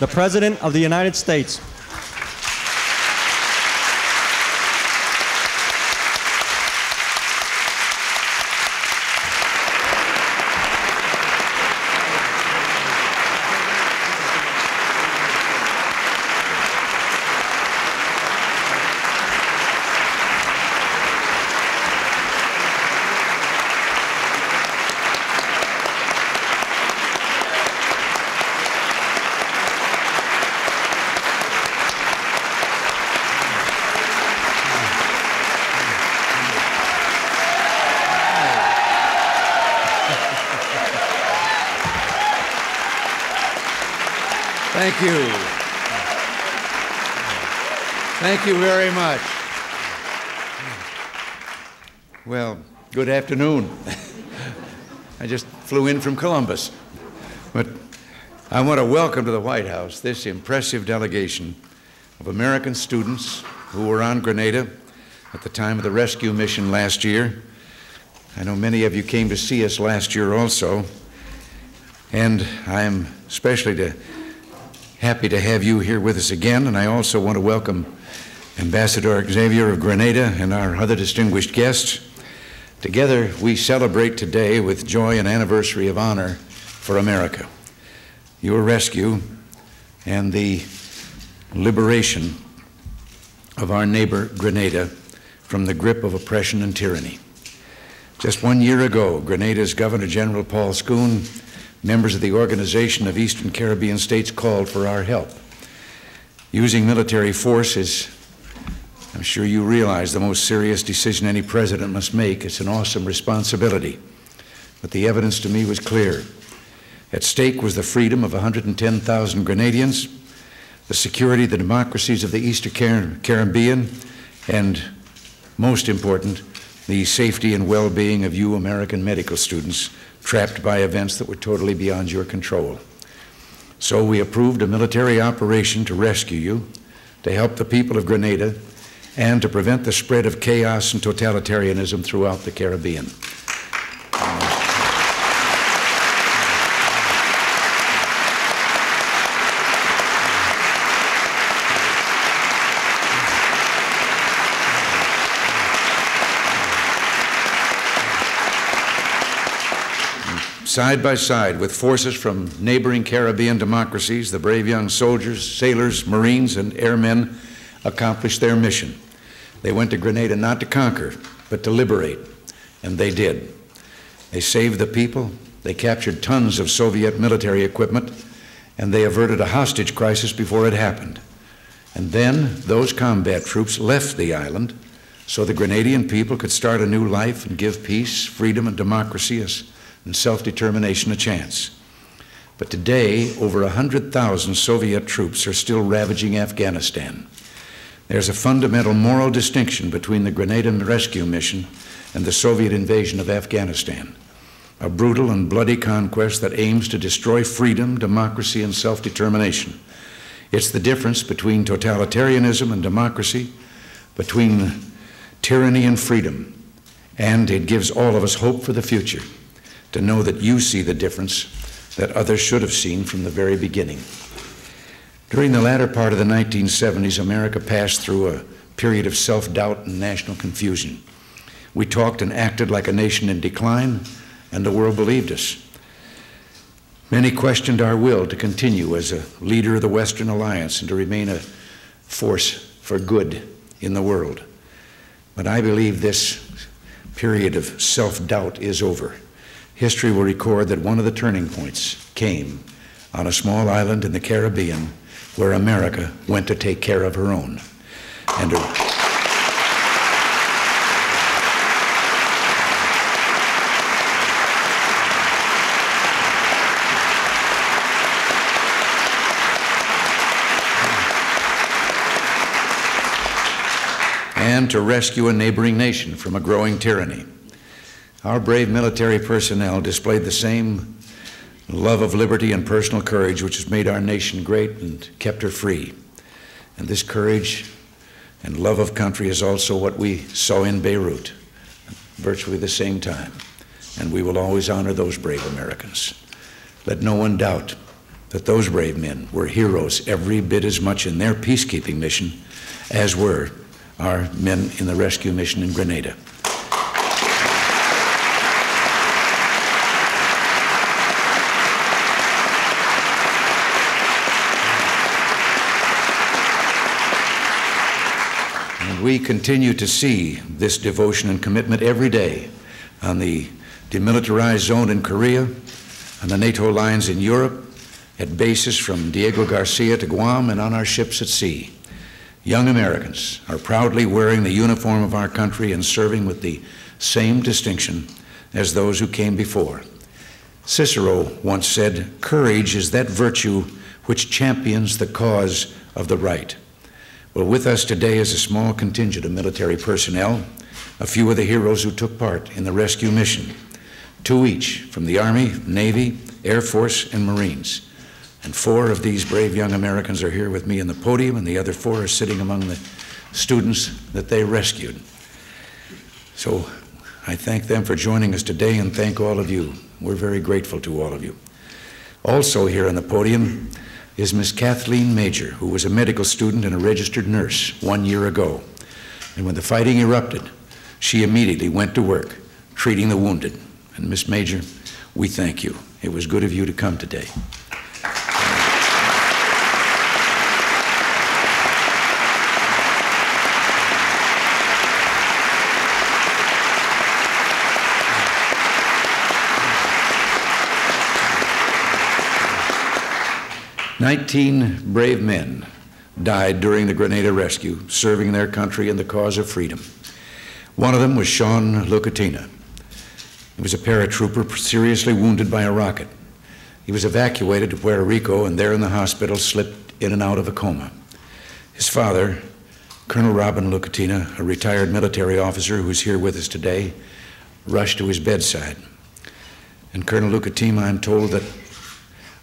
the President of the United States. Thank you. Thank you very much. Well, good afternoon. I just flew in from Columbus. But I want to welcome to the White House this impressive delegation of American students who were on Grenada at the time of the rescue mission last year. I know many of you came to see us last year also. And I'm especially happy to have you here with us again, and I also want to welcome Ambassador Xavier of Grenada and our other distinguished guests. Together, we celebrate today with joy an anniversary of honor for America, your rescue and the liberation of our neighbor Grenada from the grip of oppression and tyranny. Just 1 year ago, Grenada's Governor General Paul Schoon, members of the Organization of Eastern Caribbean States called for our help. Using military force is, I'm sure you realize, the most serious decision any president must make. It's an awesome responsibility. But the evidence to me was clear. At stake was the freedom of 110,000 Grenadians, the security of the democracies of the Eastern Caribbean, and most important, the safety and well-being of you American medical students trapped by events that were totally beyond your control. So we approved a military operation to rescue you, to help the people of Grenada, and to prevent the spread of chaos and totalitarianism throughout the Caribbean. Side by side with forces from neighboring Caribbean democracies, the brave young soldiers, sailors, Marines, and airmen accomplished their mission. They went to Grenada not to conquer, but to liberate, and they did. They saved the people, they captured tons of Soviet military equipment, and they averted a hostage crisis before it happened. And then those combat troops left the island so the Grenadian people could start a new life and give peace, freedom, and democracy and self-determination a chance. But today, over 100,000 Soviet troops are still ravaging Afghanistan. There's a fundamental moral distinction between the Grenada rescue mission and the Soviet invasion of Afghanistan, a brutal and bloody conquest that aims to destroy freedom, democracy, and self-determination. It's the difference between totalitarianism and democracy, between tyranny and freedom, and it gives all of us hope for the future, to know that you see the difference that others should have seen from the very beginning. During the latter part of the 1970s, America passed through a period of self-doubt and national confusion. We talked and acted like a nation in decline, and the world believed us. Many questioned our will to continue as a leader of the Western Alliance and to remain a force for good in the world. But I believe this period of self-doubt is over. History will record that one of the turning points came on a small island in the Caribbean where America went to take care of her own. And to rescue a neighboring nation from a growing tyranny. Our brave military personnel displayed the same love of liberty and personal courage which has made our nation great and kept her free. And this courage and love of country is also what we saw in Beirut at virtually the same time. And we will always honor those brave Americans. Let no one doubt that those brave men were heroes every bit as much in their peacekeeping mission as were our men in the rescue mission in Grenada. And we continue to see this devotion and commitment every day on the demilitarized zone in Korea, on the NATO lines in Europe, at bases from Diego Garcia to Guam, and on our ships at sea. Young Americans are proudly wearing the uniform of our country and serving with the same distinction as those who came before. Cicero once said, "Courage is that virtue which champions the cause of the right." Well, with us today is a small contingent of military personnel, a few of the heroes who took part in the rescue mission, two each from the Army, Navy, Air Force, and Marines. And four of these brave young Americans are here with me in the podium, and the other four are sitting among the students that they rescued. So I thank them for joining us today and thank all of you. We're very grateful to all of you. Also here on the podium is Miss Kathleen Major, who was a medical student and a registered nurse 1 year ago. And when the fighting erupted, she immediately went to work treating the wounded. And Miss Major, we thank you. It was good of you to come today. Nineteen brave men died during the Grenada rescue, serving their country and the cause of freedom. One of them was Sean Lucatina. He was a paratrooper seriously wounded by a rocket. He was evacuated to Puerto Rico and there in the hospital slipped in and out of a coma. His father, Colonel Robin Lucatina, a retired military officer who is here with us today, rushed to his bedside. And Colonel Lucatina, I'm told that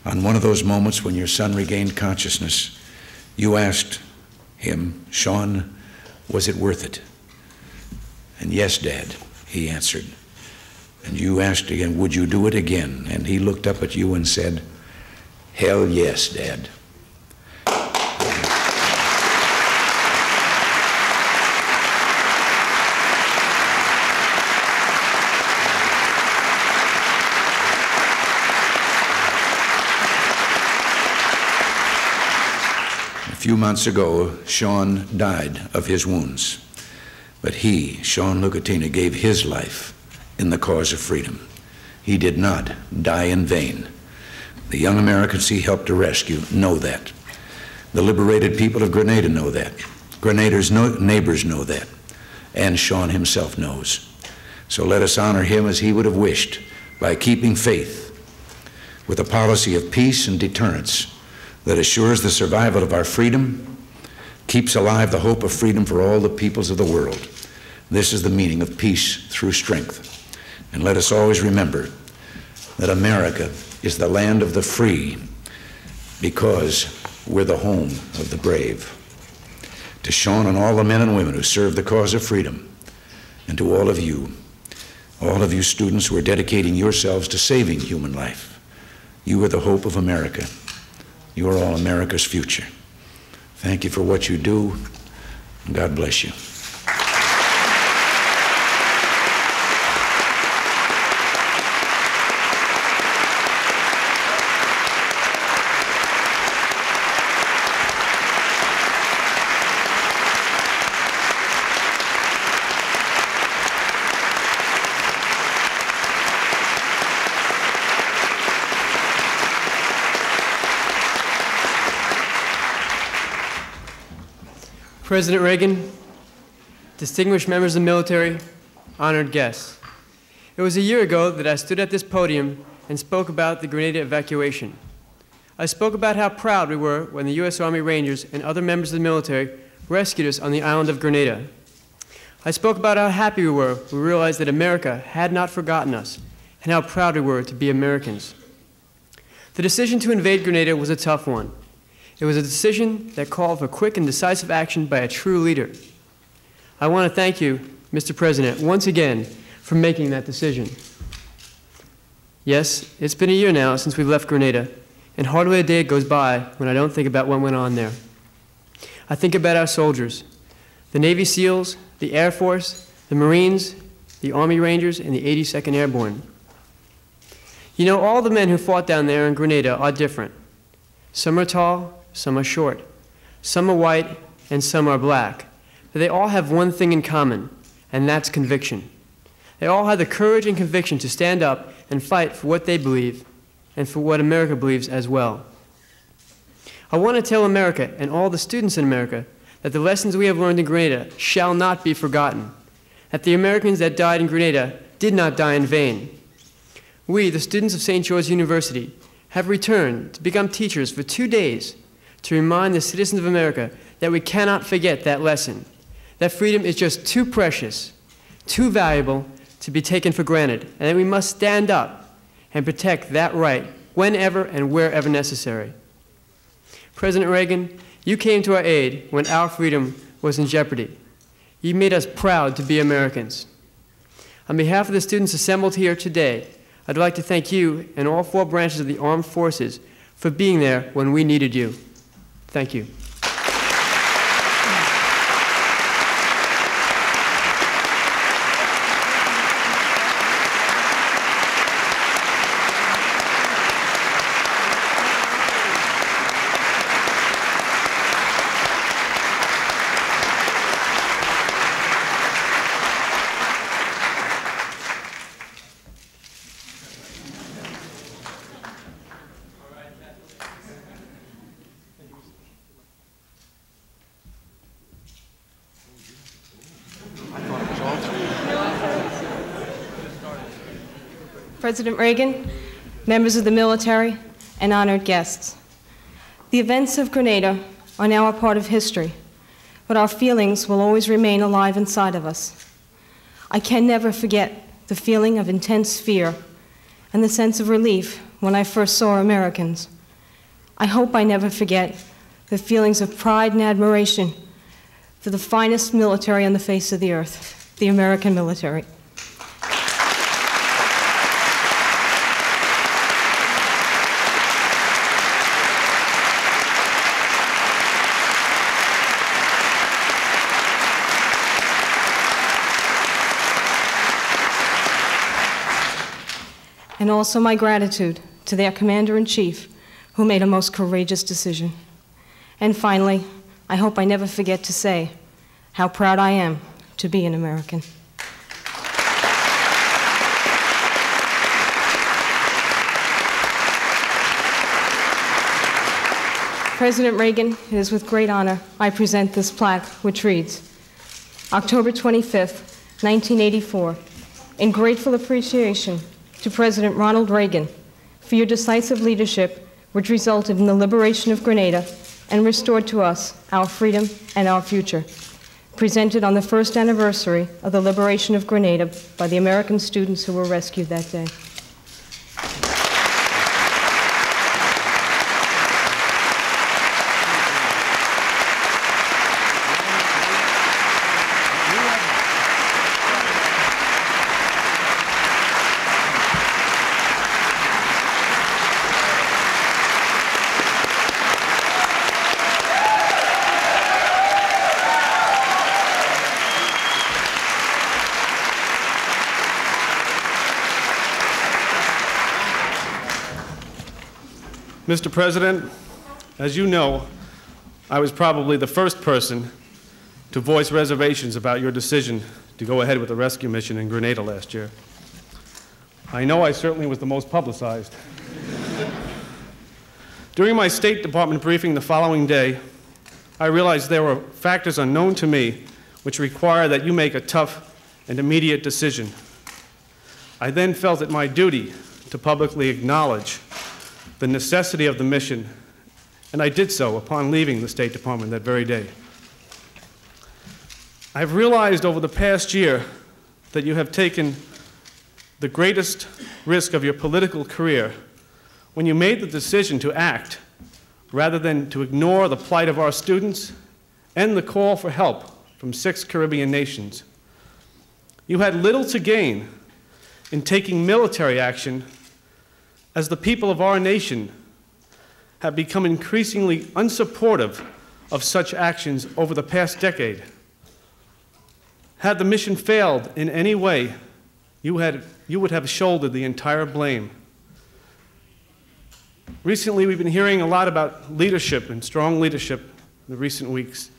on one of those moments when your son regained consciousness, you asked him, "Sean, was it worth it?" And "Yes, Dad," he answered. And you asked again, "Would you do it again?" And he looked up at you and said, "Hell yes, Dad." A few months ago, Sean died of his wounds, but he, Sean Lucatina, gave his life in the cause of freedom. He did not die in vain. The young Americans he helped to rescue know that. The liberated people of Grenada know that. Grenada's neighbors know that, and Sean himself knows. So let us honor him as he would have wished by keeping faith with a policy of peace and deterrence that assures the survival of our freedom, keeps alive the hope of freedom for all the peoples of the world. This is the meaning of peace through strength. And let us always remember that America is the land of the free because we're the home of the brave. To Sean and all the men and women who serve the cause of freedom, and to all of you students who are dedicating yourselves to saving human life, you are the hope of America. You are all America's future. Thank you for what you do. God bless you. President Reagan, distinguished members of the military, honored guests. It was a year ago that I stood at this podium and spoke about the Grenada evacuation. I spoke about how proud we were when the U.S. Army Rangers and other members of the military rescued us on the island of Grenada. I spoke about how happy we were when we realized that America had not forgotten us and how proud we were to be Americans. The decision to invade Grenada was a tough one. It was a decision that called for quick and decisive action by a true leader. I want to thank you, Mr. President, once again for making that decision. Yes, it's been a year now since we left Grenada, and hardly a day goes by when I don't think about what went on there. I think about our soldiers, the Navy SEALs, the Air Force, the Marines, the Army Rangers, and the 82nd Airborne. You know, all the men who fought down there in Grenada are different. Some are tall, some are short, some are white, and some are black. But they all have one thing in common, and that's conviction. They all had the courage and conviction to stand up and fight for what they believe and for what America believes as well. I want to tell America and all the students in America that the lessons we have learned in Grenada shall not be forgotten, that the Americans that died in Grenada did not die in vain. We, the students of St. George's University, have returned to become teachers for 2 days to remind the citizens of America that we cannot forget that lesson, that freedom is just too precious, too valuable to be taken for granted, and that we must stand up and protect that right whenever and wherever necessary. President Reagan, you came to our aid when our freedom was in jeopardy. You made us proud to be Americans. On behalf of the students assembled here today, I'd like to thank you and all four branches of the armed forces for being there when we needed you. Thank you. President Reagan, members of the military, and honored guests. The events of Grenada are now a part of history, but our feelings will always remain alive inside of us. I can never forget the feeling of intense fear and the sense of relief when I first saw Americans. I hope I never forget the feelings of pride and admiration for the finest military on the face of the earth, the American military. And also my gratitude to their Commander-in-Chief, who made a most courageous decision. And finally, I hope I never forget to say how proud I am to be an American. President Reagan, it is with great honor I present this plaque, which reads, October 25th, 1984, in grateful appreciation to President Ronald Reagan for your decisive leadership, which resulted in the liberation of Grenada and restored to us our freedom and our future. Presented on the first anniversary of the liberation of Grenada by the American students who were rescued that day. Mr. President, as you know, I was probably the first person to voice reservations about your decision to go ahead with the rescue mission in Grenada last year. I know I certainly was the most publicized. During my State Department briefing the following day, I realized there were factors unknown to me which require that you make a tough and immediate decision. I then felt it my duty to publicly acknowledge the necessity of the mission, and I did so upon leaving the State Department that very day. I've realized over the past year that you have taken the greatest risk of your political career when you made the decision to act rather than to ignore the plight of our students and the call for help from 6 Caribbean nations. You had little to gain in taking military action as the people of our nation have become increasingly unsupportive of such actions over the past decade. Had the mission failed in any way, you would have shouldered the entire blame. Recently, we've been hearing a lot about leadership and strong leadership in the recent weeks.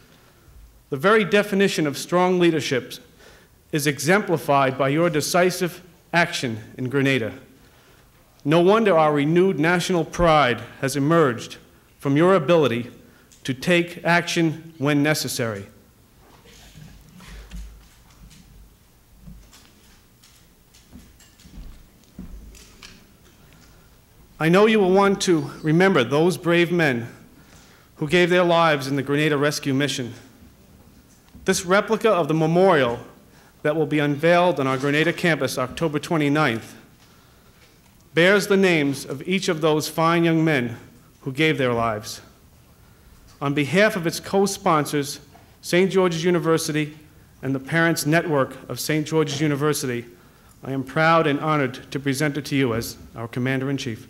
The very definition of strong leadership is exemplified by your decisive action in Grenada. No wonder our renewed national pride has emerged from your ability to take action when necessary. I know you will want to remember those brave men who gave their lives in the Grenada Rescue Mission. This replica of the memorial that will be unveiled on our Grenada campus October 29th bears the names of each of those fine young men who gave their lives. On behalf of its co-sponsors, St. George's University and the Parents Network of St. George's University, I am proud and honored to present it to you as our Commander-in-Chief.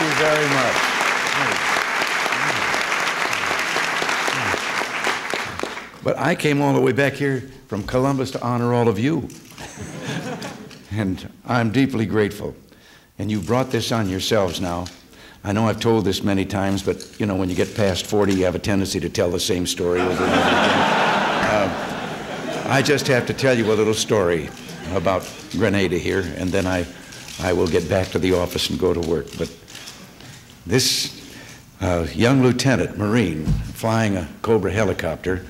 Very much. But I came all the way back here from Columbus to honor all of you. And I'm deeply grateful. And you brought this on yourselves now. I know I've told this many times, but you know, when you get past 40, you have a tendency to tell the same story over and over again. I just have to tell you a little story about Grenada here, and then I will get back to the office and go to work. But this young lieutenant, Marine, flying a Cobra helicopter,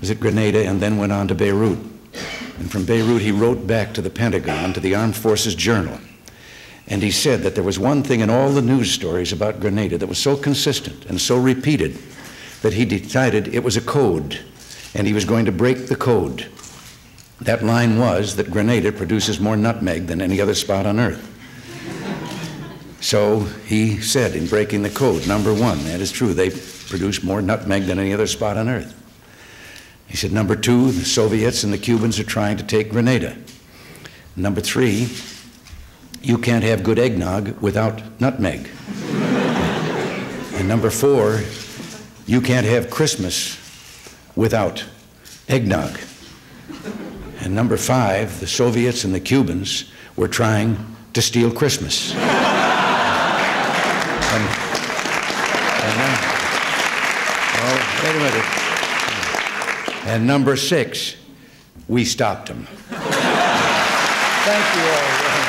was at Grenada and then went on to Beirut. And from Beirut, he wrote back to the Pentagon, to the Armed Forces Journal. And he said that there was one thing in all the news stories about Grenada that was so consistent and so repeated that he decided it was a code, and he was going to break the code. That line was that Grenada produces more nutmeg than any other spot on Earth. So he said, in breaking the code, number one, that is true, they produce more nutmeg than any other spot on Earth. He said, number two, the Soviets and the Cubans are trying to take Grenada. Number three, you can't have good eggnog without nutmeg. And number four, you can't have Christmas without eggnog. And number five, the Soviets and the Cubans were trying to steal Christmas. And number six, we stopped him. Thank you all.